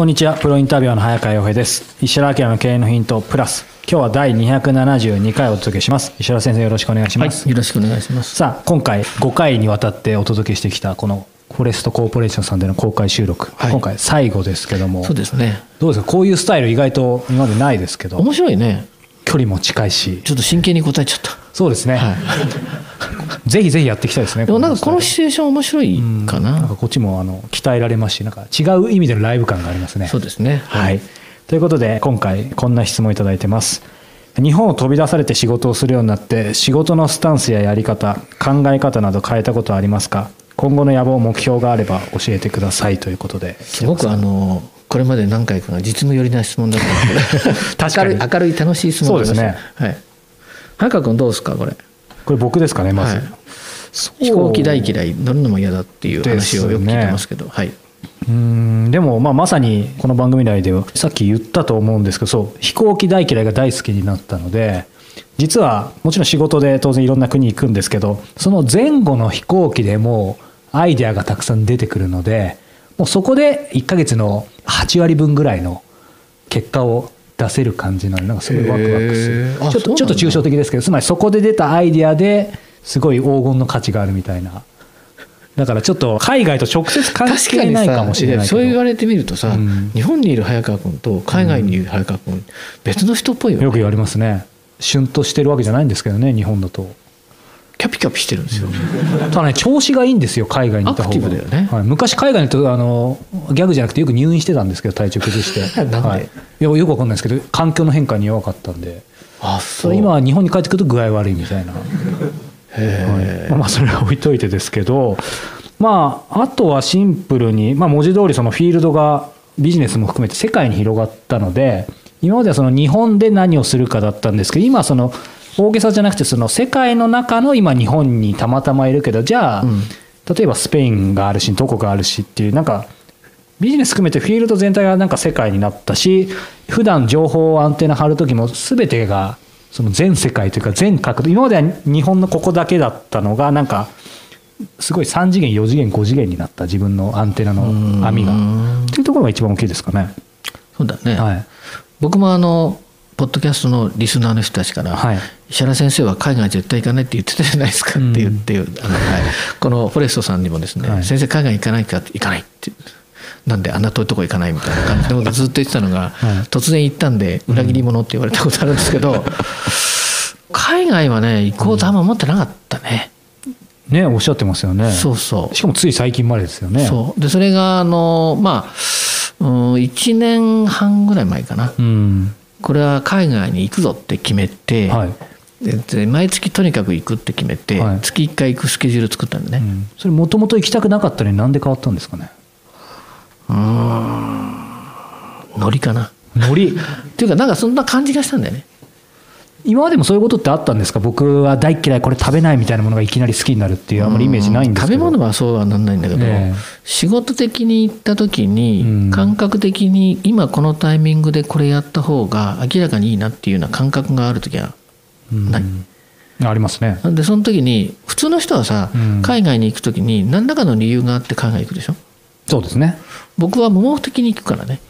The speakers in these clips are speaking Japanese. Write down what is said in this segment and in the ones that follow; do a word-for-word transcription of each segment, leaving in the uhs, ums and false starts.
こんにちは、プロインタビュアーの早川洋平です。石原明の経営のヒントプラス、今日は第にひゃくななじゅうにかいお届けします。石原先生、よろしくお願いします。はい、よろしくお願いします。さあ、今回ごかいにわたってお届けしてきたこのフォレストコーポレーションさんでの公開収録、はい、今回最後ですけども、そうですね、どうですか、こういうスタイル意外と今までないですけど面白いね。距離も近いし、ちょっと真剣に答えちゃった。そうですね、はい、ぜひぜひやっていきたいですね。でもなんかこのシチュエーション面白いかな。なんかこっちもあの鍛えられますし、なんか違う意味でのライブ感がありますね。そうですね、はいはい、ということで今回こんな質問いただいてます。日本を飛び出されて仕事をするようになって、仕事のスタンスややり方、考え方など変えたことはありますか？今後の野望、目標があれば教えてください、ということで。すごくあのこれまで何回かの実務寄りな質問だったんですけど確かに明るい、明るい楽しい質問ですね。はい、早川君どうですか、これ。これ僕ですかね、まず。はい、飛行機大嫌い、乗るのも嫌だっていう話をよく聞いてますけど、はい、うーん、でも、まあ、まさにこの番組内ではさっき言ったと思うんですけど、そう、飛行機大嫌いが大好きになったので、実はもちろん仕事で当然いろんな国行くんですけど、その前後の飛行機でもアイデアがたくさん出てくるので、もうそこでいっかげつのはちわりぶんぐらいの結果を出せる感じなので、なんかすごいワクワクする。ちょっと、ちょっと抽象的ですけど、つまりそこで出たアイデアですごい黄金の価値があるみたいな。だからちょっと海外と直接関係ないかもしれないけど、そう言われてみるとさ、うん、日本にいる早川君と海外にいる早川君、うん、別の人っぽいよね。よく言われますね。シュンとしてるわけじゃないんですけどね、日本だとキャピキャピしてるんですよ、うん、ただね、調子がいいんですよ、海外に行った方が。アクティブだよね。はい、昔海外に行った、あのギャグじゃなくてよく入院してたんですけど、体調崩してなんで、はい、いやよくわかんないですけど、環境の変化に弱かったんで。あ、そう。今は日本に帰ってくると具合悪いみたいなへ、はい、まあそれは置いといてですけど、まああとはシンプルに、まあ、文字通りそのフィールドがビジネスも含めて世界に広がったので、今まではその日本で何をするかだったんですけど、今はその大げさじゃなくて、その世界の中の今日本にたまたまいるけど、じゃあ、うん、例えばスペインがあるしどこがあるしっていう、なんかビジネス含めてフィールド全体がなんか世界になったし、普段情報をアンテナ張る時も全てがその全世界というか全角度、今までは日本のここだけだったのが、なんかすごいさんじげんよじげんごじげんになった、自分のアンテナの網がっていうところが一番大きいですかね。そうだね、はい、僕もあのポッドキャストのリスナーの人たちから、はい、石原先生は海外絶対行かないって言ってたじゃないですかって言って、うん、あのはい、このフォレストさんにもですね、はい、先生海外行かないか、行かないって、なんであんな遠いとこ行かないみたいな感じでずっと言ってたのが、はい、突然行ったんで裏切り者って言われたことあるんですけど、うん、海外はね行こうとあんま思ってなかったね、うん、ね、おっしゃってますよね。そうそう、しかもつい最近までですよね。そうで、それがあのまあいちねんはんぐらい前かな、うん、これは海外に行くぞって決めて、はい、毎月とにかく行くって決めて、はい、月いっかい行くスケジュール作ったんでね、うん、それもともと行きたくなかったのになんで変わったんですかね。うーん、ノリかな、ノリっていうか、なんかそんな感じがしたんだよね。今までもそういうことってあったんですか？僕は大嫌い、これ食べないみたいなものがいきなり好きになるっていう、あんまりイメージないんですけど。食べ物はそうはなんないんだけど、えー、仕事的に行った時に感覚的に今このタイミングでこれやった方が明らかにいいなっていうような感覚がある時はない、うん、ありますね。でその時に普通の人はさ、うん、海外に行く時に何らかの理由があって海外行くでしょ。そうですね、僕は盲的に行くからね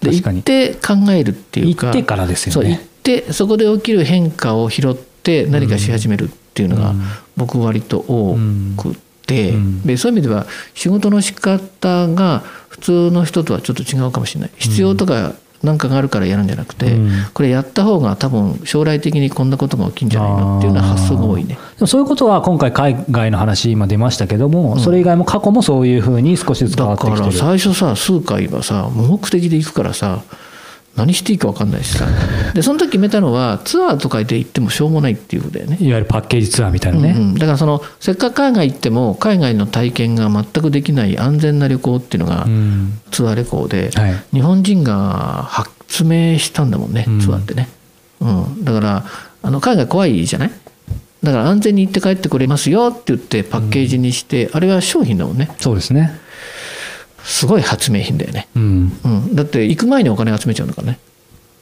で行って考えるっていうか、行ってからですよね。そう、行ってそこで起きる変化を拾って何かし始めるっていうのが僕割と多くて、うんうん、でそういう意味では仕事の仕方が普通の人とはちょっと違うかもしれない。必要とか何かがあるからやるんじゃなくて、うん、これやった方が多分将来的にこんなことが起きるんじゃないのっていうような発想が多いね。でもそういうことは今回海外の話今出ましたけども、うん、それ以外も過去もそういうふうに少しずつ変わってきてる。だから最初さ、数回はさ無目的で行くからさ、何していいか分かんないしさでその時決めたのはツアーとかで行ってもしょうもないっていうことだよね。いわゆるパッケージツアーみたいなね、うんうん、だからそのせっかく海外行っても海外の体験が全くできない安全な旅行っていうのがツアー旅行で、うん、はい、日本人が発明したんだもんね、ツアーってね、うんうん、だからあの海外怖いじゃない、だから安全に行って帰ってこれますよって言ってパッケージにして、うん、あれは商品だもんね。そうですね、すごい発明品だよね、うんうん、だって行く前にお金集めちゃうんだからね。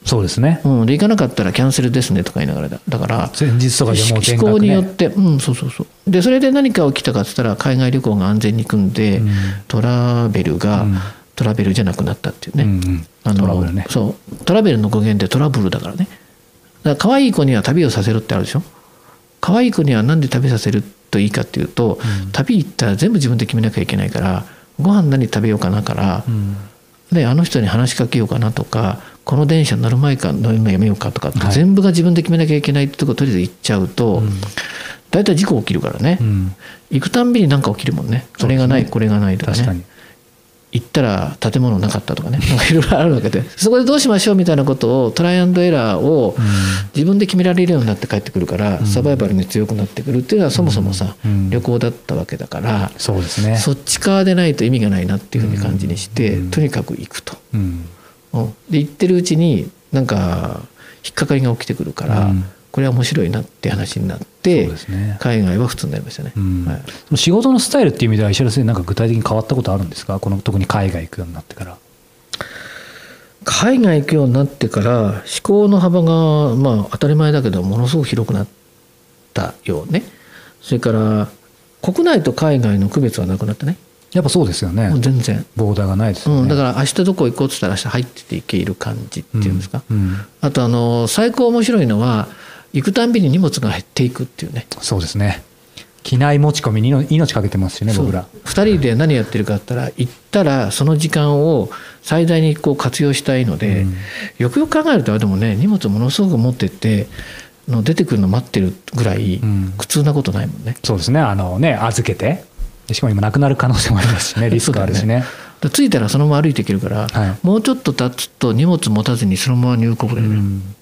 そうですね、うん、で行かなかったらキャンセルですねとか言いながら、だから前日とかでもう全額ね、思考によって、うん、そうそうそう、でそれで何か起きたかって言ったら海外旅行が安全に行くんで、うん、トラベルがトラベルじゃなくなったっていうね、うんうん、あのトラブルね、そうトラベルの語源でトラブルだからね、だから可愛い子には旅をさせるってあるでしょ。可愛い子にはなんで旅させるといいかっていうと、うん、旅行ったら全部自分で決めなきゃいけないから、ご飯何食べようかなから、うん、であの人に話しかけようかなとか、この電車乗る前か乗るのやめようかとかって、はい、全部が自分で決めなきゃいけないってところとりあえず行っちゃうと、うん、だいたい事故起きるからね、うん、行くたんびに何か起きるもんね、それがない、ね、これがないとかね、確かに行ったら建物なかったとかね、いろいろあるわけで、そこでどうしましょうみたいなことをトライアンドエラーを自分で決められるようになって帰ってくるから、うん、サバイバルに強くなってくるっていうのはそもそもさ、うん、旅行だったわけだから、うん、そうですね、そっち側でないと意味がないなっていうふうに感じにして、うん、とにかく行くと、うん、で行ってるうちになんか引っかかりが起きてくるから、うん、これは面白いなって話になって、ね、海外は普通になりましたね、うんはい、仕事のスタイルっていう意味では石原先生、なんか具体的に変わったことあるんですか、この特に海外行くようになってから。海外行くようになってから思考の幅が、まあ、当たり前だけどものすごく広くなったよね。それから国内と海外の区別はなくなったね。やっぱそうですよね、全然ボーダーがないですよね、うん、だから明日どこ行こうって言ったら明日入ってて行ける感じっていうんですか、うんうん、あとあの最高面白いのは行くたんびに荷物が減っていくっていうね。そうですね、機内持ち込みに命かけてますしね僕ら。ふたりで何やってるかって言ったら、行ったらその時間を最大にこう活用したいので、うん、よくよく考えるとでもね、荷物ものすごく持ってっての出てくるの待ってるぐらい苦痛なことないもんね、うん、そうですね、あのね預けて、しかも今なくなる可能性もありますしね、リスクあるしね着いたらそのまま歩いていけるから、はい、もうちょっと経つと荷物持たずにそのまま入国できる、うん、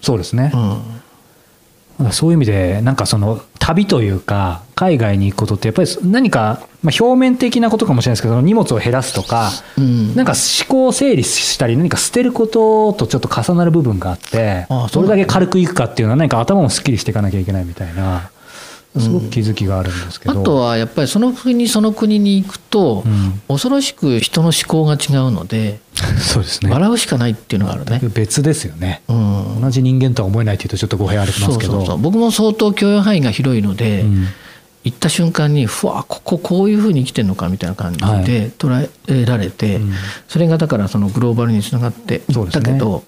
そうですね、うん、そういう意味でなんかその旅というか海外に行くことってやっぱり何か表面的なことかもしれないですけど、荷物を減らすとか、うん、なんか思考を整理したり何か捨てることとちょっと重なる部分があって、どれだけ軽くいくかっていうのは何か頭もすっきりしていかなきゃいけないみたいな、すごく気づきがあるんですけど、うん、あとはやっぱりその国その国に行くと、うん、恐ろしく人の思考が違うので、そうですね、笑うしかないっていうのがあるね。別ですよね、うん、同じ人間とは思えないというとちょっと語弊ありますけど、そうそうそう、僕も相当許容範囲が広いので、うん、行った瞬間にふわこここういうふうに生きてるのかみたいな感じで捉えられて、はい、うん、それがだからそのグローバルにつながっていったけど、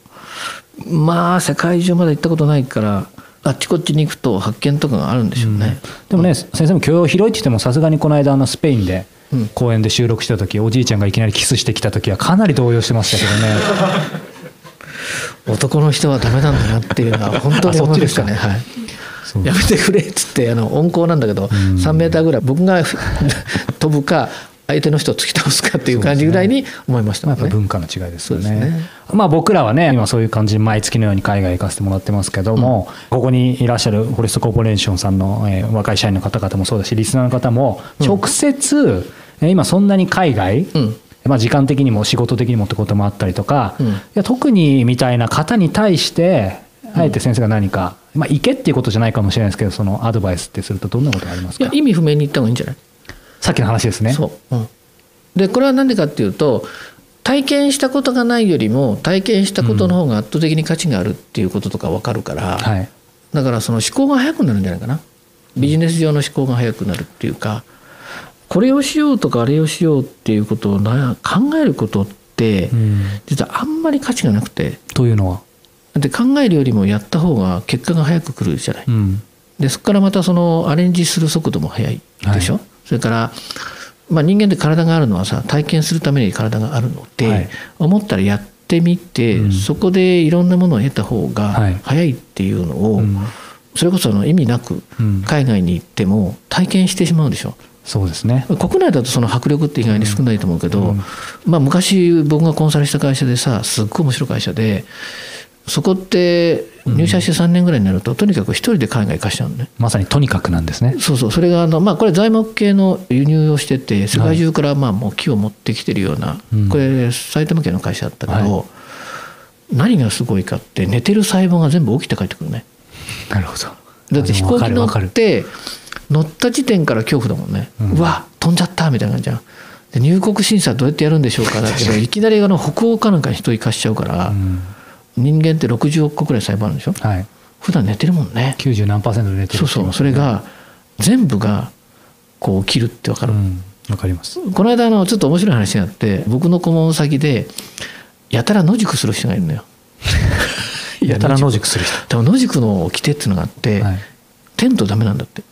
ね、まあ世界中まで行ったことないからあっちこっちに行くと発見とかがあるんでしょうね、うん、でもね、うん、先生も許容広いって言ってもさすがにこの間のスペインで公園で収録した時、うん、おじいちゃんがいきなりキスしてきた時はかなり動揺してましたけどね男の人はダメなんだなっていうのは本当に思うんですかね、はい、やめてくれっつってあの温厚なんだけど、うん、さんメーターぐらい僕が飛ぶか相手の人を突き倒すかっていう感じぐらいに思いましたね。まあ、やっぱ文化の違いですよね。そうですね。まあ、僕らはね今そういう感じで毎月のように海外行かせてもらってますけども、うん、ここにいらっしゃるフォレストコーポレーションさんの、えー、若い社員の方々もそうだしリスナーの方も直接、うん、今そんなに海外、うん、まあ、時間的にも仕事的にもってこともあったりとか、うん、いや特にみたいな方に対してあえて先生が何か、まあ、行けっていうことじゃないかもしれないですけど、そのアドバイスってするとどんなことがありますか。いや意味不明に言った方がいいんじゃない、さっきの話ですね。そう、うん、でこれは何でかっていうと体験したことがないよりも体験したことの方が圧倒的に価値があるっていうこととか分かるから、うん、はい、だからその思考が早くなるんじゃないかな、ビジネス上の思考が早くなるっていうか、これをしようとかあれをしようっていうことを考えることって、うん、実はあんまり価値がなくて、というのはで考えるよりもやった方が結果が早く来るじゃない、うん、でそこからまたそのアレンジする速度も速いでしょ、はい、それから、まあ、人間で体があるのはさ体験するために体があるので、はい、思ったらやってみて、うん、そこでいろんなものを得た方が早いっていうのを、はい、うん、それこそあの意味なく海外に行っても体験してしまうでしょ、うん、そうですね、国内だとその迫力って意外に少ないと思うけど、うんうん、まあ、昔僕がコンサルした会社でさすっごい面白い会社でそこって入社してさんねんぐらいになるととにかく一人で海外行かしちゃうのね。まさにとにかくなんですね。そうそう、それがあの、まあ、これ材木系の輸入をしてて世界中からまあもう木を持ってきてるような、はい、これ埼玉県の会社だったけど、はい、何がすごいかって寝てる細胞が全部起きて帰ってくるね。なるほど。だって飛行機乗って乗った時点から恐怖だもんね、うん、うわ飛んじゃったみたいな感じじゃん。で入国審査どうやってやるんでしょうかだけどいきなりあの北欧かなんかに人行かしちゃうから、うん、人間ってろくじゅうおくこくらい細胞あるんでしょ、はい、普段寝てるもんね。きゅうじゅうなんパーセントで寝てる。そうそう、それが全部がこう起きるって分かる、うん、わかります。この間のちょっと面白い話があって、僕の顧問先でやたら野宿する人がいるのよやたら野宿する人。でも野宿の規定っていうのがあって、はい、テントダメなんだって。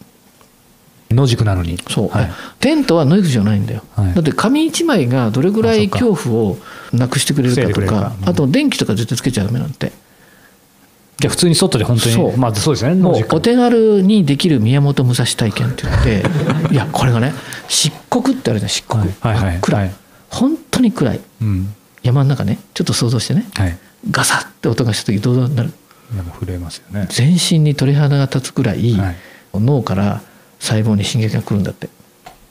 野宿なのに。そう、はい、テントは野宿じゃないんだよ、はい、だって紙一枚がどれぐらい恐怖をなくしてくれるかと か, か、うん、あと電気とか絶対つけちゃダメなんて。じゃあ普通に外で本当にそう、まあそうですね、もうお手軽にできる宮本武蔵体験って言っていやこれがね、漆黒ってあるじゃん、漆黒、はいはいはい、暗い、本当に暗い、うん、山の中ね、ちょっと想像してね、はい、ガサッて音がした時どうなる。いやもう震えますよね。全身に鳥肌が立つくらい、はい、脳から細胞に刺激が来るんだって。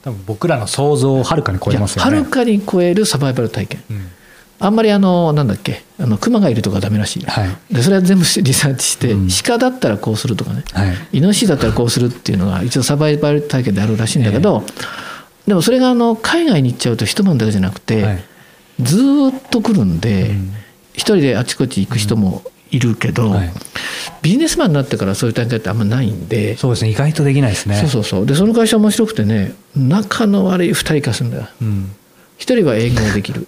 多分僕らの想像をはるかに超えますよね。はるかに超えるサバイバル体験、うん。あんまりあのなんだっけ、あの熊がいるとかダメらしい、はい、でそれは全部リサーチして、うん、鹿だったらこうするとかね、はい、イノシシだったらこうするっていうのが一応サバイバル体験であるらしいんだけど、えー、でもそれがあの海外に行っちゃうと一晩だけじゃなくて、はい、ずっと来るんで、うん、一人であちこち行く人もいるけど、うん、はい、ビジネスマンになってからそういう体験ってあんまないんで。そうですね、意外とできないですね。そうそうそう。でその会社面白くてね、仲の悪いふたり化するんだよ、うん、ひとりは営業できる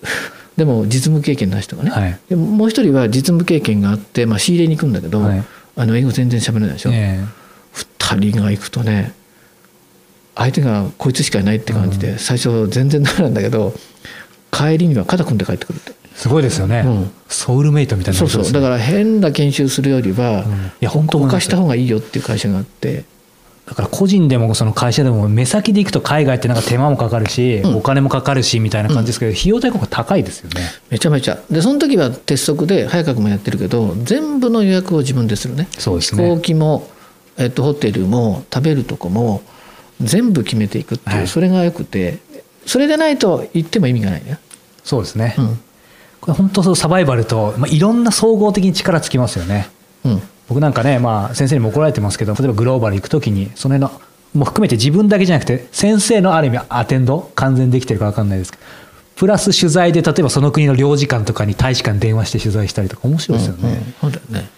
でも実務経験ない人がね、はい、でももう一人は実務経験があって、まあ、仕入れに行くんだけど、はい、あの英語全然喋れないでしょ、ね、ふたりが行くとね、相手がこいつしかいないって感じで、うん、最初全然ダメなんだけど帰りには肩組んで帰ってくるって。すごいですよね、うん、ソウルメイトみたいな、ね、そうそう。だから変な研修するよりは、うん、いや本当他した方がいいよっていう会社があって、だから個人でもその会社でも目先で行くと海外ってなんか手間もかかるし、うん、お金もかかるしみたいな感じですけど、うん、費用対効果高いですよね、めちゃめちゃ。でその時は鉄則で早川君もやってるけど全部の予約を自分でするね。そうですね、飛行機も、えっと、ホテルも食べるとこも全部決めていくっていう、はい、それがよくて、それでないと行っても意味がないね。そうですね、うん、これ本当そう、サバイバルと、まあ、いろんな総合的に力つきますよね、うん。僕なんかね、まあ、先生にも怒られてますけど、例えばグローバル行くときにその辺のも含めて自分だけじゃなくて先生のある意味アテンド完全できてるか分かんないですけど、プラス取材で例えばその国の領事館とかに大使館電話して取材したりとか面白いですよね、うんうん、そうだよね。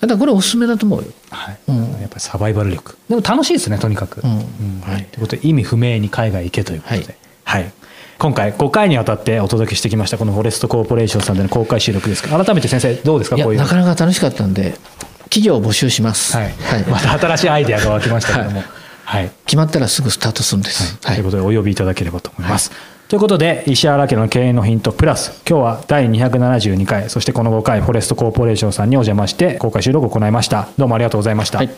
だからこれおすすめだと思うよ、はい、うん、やっぱりサバイバル力でも楽しいですね、とにかく、うんうん、はい、ということで意味不明に海外行けということで、はい、はい、今回ごかいにわたってお届けしてきましたこのフォレストコーポレーションさんでの公開収録ですが、改めて先生どうですか。こういうなかなか楽しかったんで企業を募集します、はいはい、また新しいアイデアが湧きましたけども、はいはい、決まったらすぐスタートするんです、はいはい、ということでお呼びいただければと思います、はい、ということで石原家の経営のヒントプラス、今日はだいにひゃくななじゅうにかい、そしてこのごかいフォレストコーポレーションさんにお邪魔して公開収録を行いました。どうもありがとうございました、はい。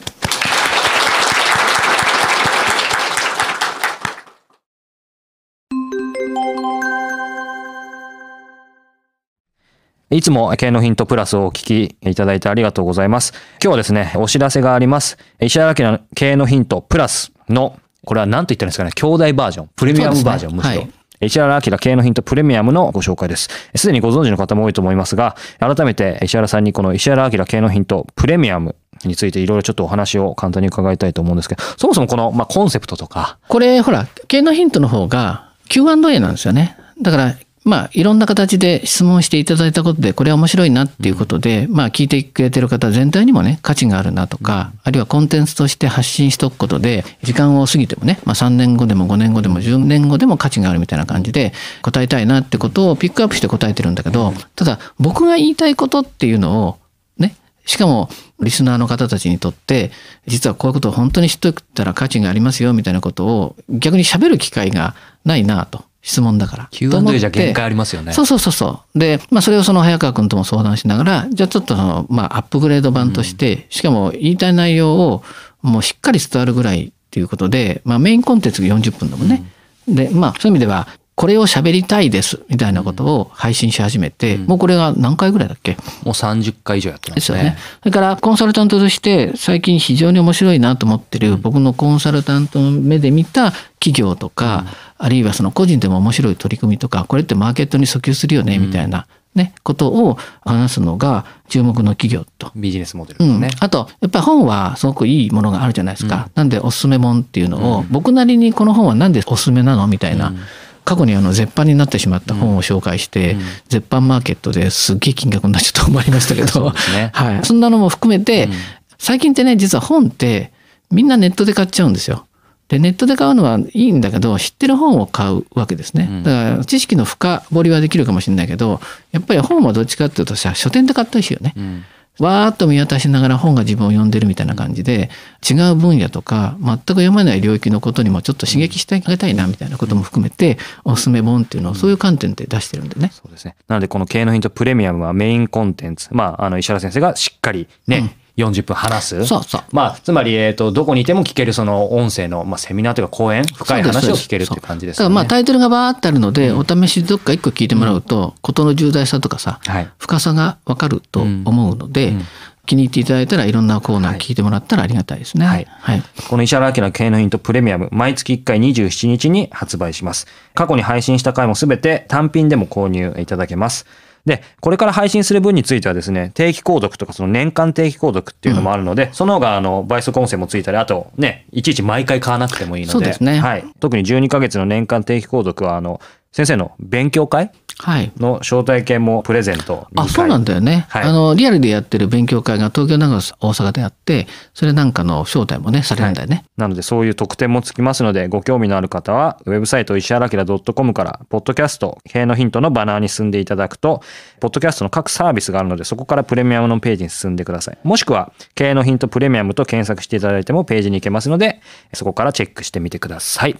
いつも経営のヒントプラスをお聞きいただいてありがとうございます。今日はですね、お知らせがあります。石原家の経営のヒントプラスの、これは何と言ったらいいんですかね、兄弟バージョン、プレミアムバージョン、ね、むしろ。はい、石原明経営のヒントプレミアムのご紹介です。すでにご存知の方も多いと思いますが、改めて石原さんにこの石原明経営のヒントプレミアムについていろいろちょっとお話を簡単に伺いたいと思うんですけど、そもそもこの、まあ、コンセプトとか。これ、ほら、経営のヒントの方が キューアンドエー なんですよね。だから、まあ、いろんな形で質問していただいたことで、これは面白いなっていうことで、まあ、聞いてくれてる方全体にもね、価値があるなとか、あるいはコンテンツとして発信しとくことで、時間を過ぎてもね、まあ、さんねんごでもごねんごでもじゅうねんごでも価値があるみたいな感じで、答えたいなってことをピックアップして答えてるんだけど、ただ、僕が言いたいことっていうのを、ね、しかも、リスナーの方たちにとって、実はこういうことを本当に知っておいたら価値がありますよ、みたいなことを、逆に喋る機会がないなと。質問だから。キューアンドエー じゃ限界ありますよね。そうそうそうそう。で、まあそれをその早川君とも相談しながら、じゃあちょっとその、まあアップグレード版として、うん、しかも言いたい内容をもうしっかり伝わるぐらいっていうことで、まあメインコンテンツがよんじゅっぷんだもんね。うん、で、まあそういう意味では、これを喋りたいですみたいなことを配信し始めて、うん、もうこれが何回ぐらいだっけ？もうさんじゅっかい以上やってますね。ですよね。それからコンサルタントとして最近非常に面白いなと思ってる、うん、僕のコンサルタントの目で見た企業とか、うん、あるいはその個人でも面白い取り組みとか、これってマーケットに訴求するよねみたいなね、うん、ことを話すのが注目の企業とビジネスモデルですね、うん。あとやっぱり本はすごくいいものがあるじゃないですか。うん、なんでおすすめもんっていうのを、うん、僕なりにこの本はなんでおすすめなのみたいな。うん、過去にあの絶版になってしまった本を紹介して、うんうん、絶版マーケットですっげえ金額になっちゃったと思いましたけど、 そうですね、はい、そんなのも含めて、うん、最近ってね、実は本ってみんなネットで買っちゃうんですよ。でネットで買うのはいいんだけど、知ってる本を買うわけですね。だから知識の深掘りはできるかもしれないけど、やっぱり本はどっちかっていうとさ、書店で買ったりしよね、うん、わーっと見渡しながら本が自分を読んでるみたいな感じで、違う分野とか全く読まない領域のことにもちょっと刺激してあげたいなみたいなことも含めて、おすすめ本っていうのをそういう観点で出してるんでね、うん、そうですね。なのでこの経営のヒントプレミアムはメインコンテンツ、まあ、あの石原先生がしっかりね、うんよんじゅっぷん話す。そうそう。まあ、つまり、えっと、どこにいても聞ける、その音声の、まあ、セミナーというか講演、深い話を聞けるっていう感じですね。だから、まあ、タイトルがバーってあるので、うん、お試しどっか一個聞いてもらうと、事、うん、の重大さとかさ、はい、深さがわかると思うので、うんうん、気に入っていただいたらいろんなコーナー聞いてもらったらありがたいですね。はい。はい、この石原明経営のヒントプレミアム、毎月いっかいにじゅうしちにちに発売します。過去に配信した回もすべて単品でも購入いただけます。で、これから配信する分についてはですね、定期購読とかその年間定期購読っていうのもあるので、うん、その方があの倍速音声もついたり、あとね、いちいち毎回買わなくてもいいので、そうですね。はい。特にじゅうにかげつの年間定期購読は、あの、先生の勉強会の招待券もプレゼント、はい、あ、そうなんだよね、はい、あのリアルでやってる勉強会が東京、名古屋、大阪であって、それなんかの招待もねされるんだよね、はい、なのでそういう特典もつきますので、ご興味のある方はウェブサイト石原明ドットコムからポッドキャスト経営のヒントのバナーに進んでいただくと、ポッドキャストの各サービスがあるので、そこからプレミアムのページに進んでください。もしくは経営のヒントプレミアムと検索していただいてもページに行けますので、そこからチェックしてみてください。